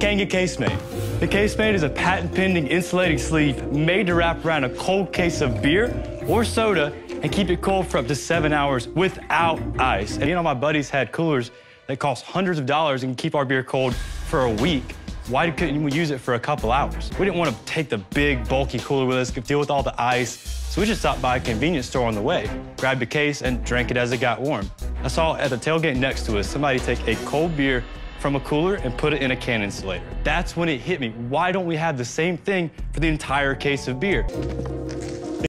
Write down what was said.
Kanga Kase Mate. The Kase Mate is a patent-pending insulating sleeve made to wrap around a cold case of beer or soda and keep it cold for up to 7 hours without ice. And my buddies had coolers that cost hundreds of dollars and can keep our beer cold for a week. Why couldn't we use it for a couple hours? We didn't want to take the big, bulky cooler with us, deal with all the ice, so we just stopped by a convenience store on the way, grabbed a case, and drank it as it got warm. I saw at the tailgate next to us somebody take a cold beer from a cooler and put it in a can insulator. That's when it hit me. Why don't we have the same thing for the entire case of beer?